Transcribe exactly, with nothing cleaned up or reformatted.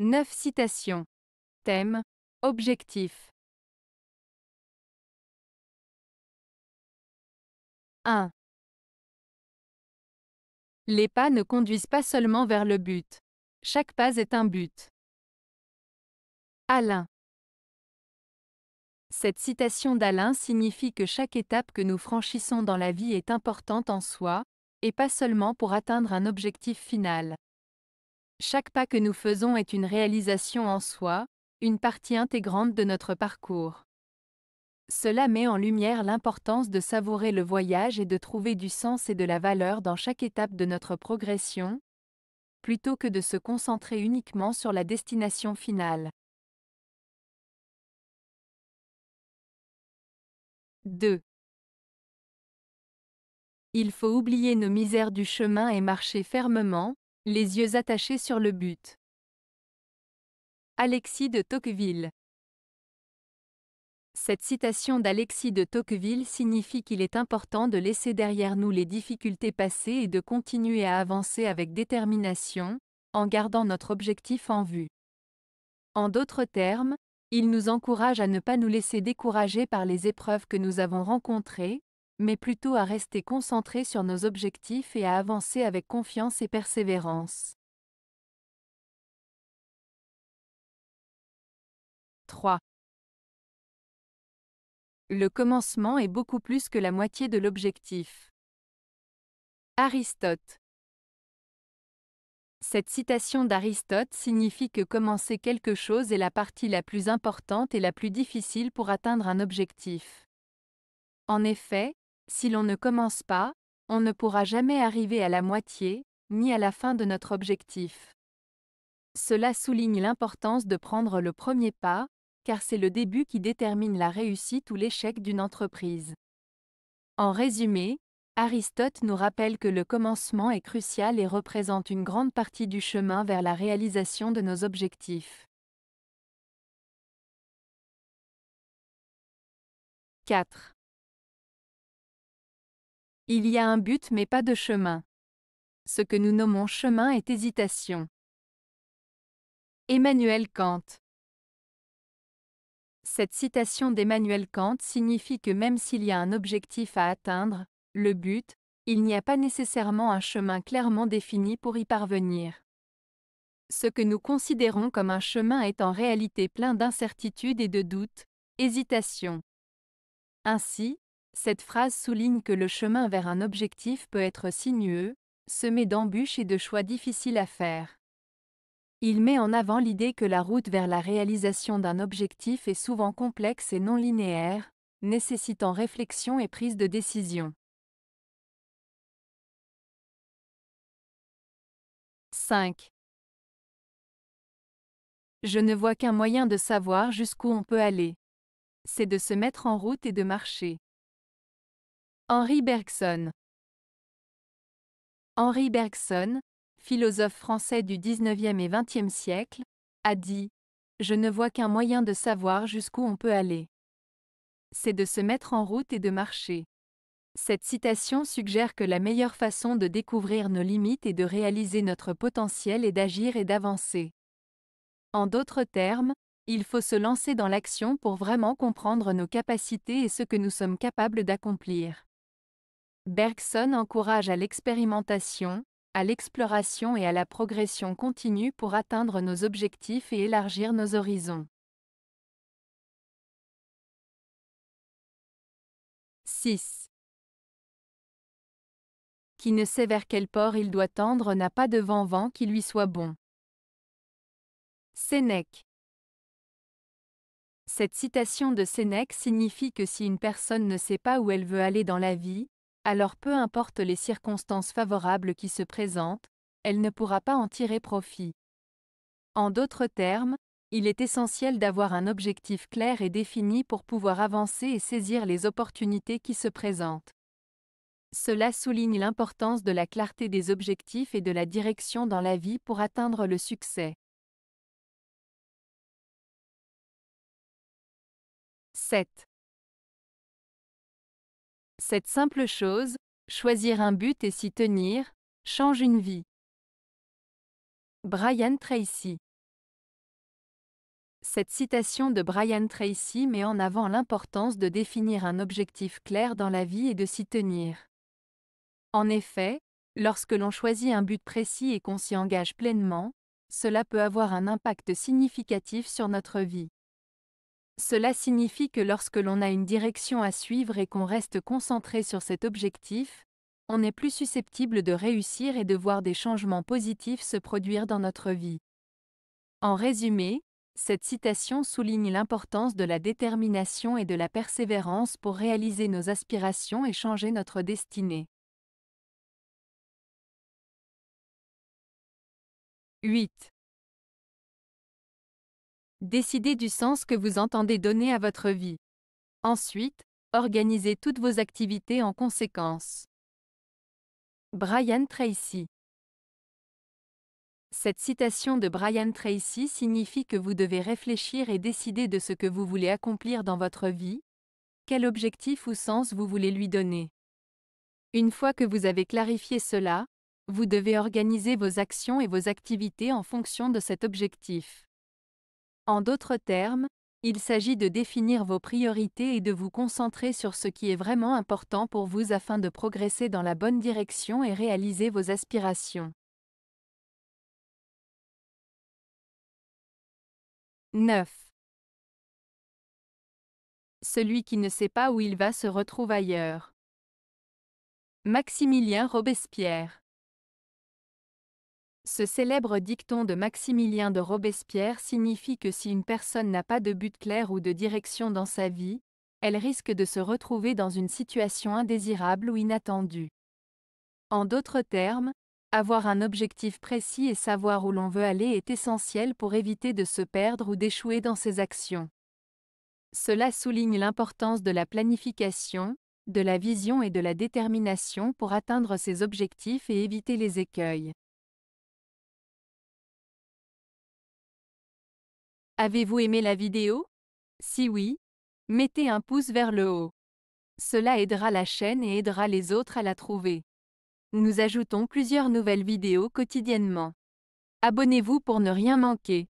neuf citations. Thème : Objectif. un. Les pas ne conduisent pas seulement vers le but. Chaque pas est un but. Alain. Cette citation d'Alain signifie que chaque étape que nous franchissons dans la vie est importante en soi, et pas seulement pour atteindre un objectif final. Chaque pas que nous faisons est une réalisation en soi, une partie intégrante de notre parcours. Cela met en lumière l'importance de savourer le voyage et de trouver du sens et de la valeur dans chaque étape de notre progression, plutôt que de se concentrer uniquement sur la destination finale. deux. Il faut oublier nos misères du chemin et marcher fermement, les yeux attachés sur le but. Alexis de Tocqueville. Cette citation d'Alexis de Tocqueville signifie qu'il est important de laisser derrière nous les difficultés passées et de continuer à avancer avec détermination, en gardant notre objectif en vue. En d'autres termes, il nous encourage à ne pas nous laisser décourager par les épreuves que nous avons rencontrées, mais plutôt à rester concentrés sur nos objectifs et à avancer avec confiance et persévérance. trois. Le commencement est beaucoup plus que la moitié de l'objectif. Aristote. Cette citation d'Aristote signifie que commencer quelque chose est la partie la plus importante et la plus difficile pour atteindre un objectif. En effet, si l'on ne commence pas, on ne pourra jamais arriver à la moitié, ni à la fin de notre objectif. Cela souligne l'importance de prendre le premier pas, car c'est le début qui détermine la réussite ou l'échec d'une entreprise. En résumé, Aristote nous rappelle que le commencement est crucial et représente une grande partie du chemin vers la réalisation de nos objectifs. quatre. Il y a un but mais pas de chemin. Ce que nous nommons chemin est hésitation. Emmanuel Kant. Cette citation d'Emmanuel Kant signifie que même s'il y a un objectif à atteindre, le but, il n'y a pas nécessairement un chemin clairement défini pour y parvenir. Ce que nous considérons comme un chemin est en réalité plein d'incertitudes et de doutes, hésitations. Ainsi, cette phrase souligne que le chemin vers un objectif peut être sinueux, semé d'embûches et de choix difficiles à faire. Il met en avant l'idée que la route vers la réalisation d'un objectif est souvent complexe et non linéaire, nécessitant réflexion et prise de décision. cinq. Je ne vois qu'un moyen de savoir jusqu'où on peut aller. C'est de se mettre en route et de marcher. Henri Bergson. Henri Bergson, philosophe français du dix-neuvième et vingtième siècle, a dit « Je ne vois qu'un moyen de savoir jusqu'où on peut aller. C'est de se mettre en route et de marcher. » Cette citation suggère que la meilleure façon de découvrir nos limites et de réaliser notre potentiel est d'agir et d'avancer. En d'autres termes, il faut se lancer dans l'action pour vraiment comprendre nos capacités et ce que nous sommes capables d'accomplir. Bergson encourage à l'expérimentation, à l'exploration et à la progression continue pour atteindre nos objectifs et élargir nos horizons. six. Qui ne sait vers quel port il doit tendre n'a pas de vent-vent qui lui soit bon. Sénèque. Cette citation de Sénèque signifie que si une personne ne sait pas où elle veut aller dans la vie, alors peu importe les circonstances favorables qui se présentent, elle ne pourra pas en tirer profit. En d'autres termes, il est essentiel d'avoir un objectif clair et défini pour pouvoir avancer et saisir les opportunités qui se présentent. Cela souligne l'importance de la clarté des objectifs et de la direction dans la vie pour atteindre le succès. sept. Cette simple chose, choisir un but et s'y tenir, change une vie. Brian Tracy. Cette citation de Brian Tracy met en avant l'importance de définir un objectif clair dans la vie et de s'y tenir. En effet, lorsque l'on choisit un but précis et qu'on s'y engage pleinement, cela peut avoir un impact significatif sur notre vie. Cela signifie que lorsque l'on a une direction à suivre et qu'on reste concentré sur cet objectif, on est plus susceptible de réussir et de voir des changements positifs se produire dans notre vie. En résumé, cette citation souligne l'importance de la détermination et de la persévérance pour réaliser nos aspirations et changer notre destinée. huit. Décidez du sens que vous entendez donner à votre vie. Ensuite, organisez toutes vos activités en conséquence. Brian Tracy. Cette citation de Brian Tracy signifie que vous devez réfléchir et décider de ce que vous voulez accomplir dans votre vie, quel objectif ou sens vous voulez lui donner. Une fois que vous avez clarifié cela, vous devez organiser vos actions et vos activités en fonction de cet objectif. En d'autres termes, il s'agit de définir vos priorités et de vous concentrer sur ce qui est vraiment important pour vous afin de progresser dans la bonne direction et réaliser vos aspirations. neuf. Celui qui ne sait pas où il va se retrouve ailleurs. Maximilien Robespierre. Ce célèbre dicton de Maximilien de Robespierre signifie que si une personne n'a pas de but clair ou de direction dans sa vie, elle risque de se retrouver dans une situation indésirable ou inattendue. En d'autres termes, avoir un objectif précis et savoir où l'on veut aller est essentiel pour éviter de se perdre ou d'échouer dans ses actions. Cela souligne l'importance de la planification, de la vision et de la détermination pour atteindre ses objectifs et éviter les écueils. Avez-vous aimé la vidéo? Si oui, mettez un pouce vers le haut. Cela aidera la chaîne et aidera les autres à la trouver. Nous ajoutons plusieurs nouvelles vidéos quotidiennement. Abonnez-vous pour ne rien manquer.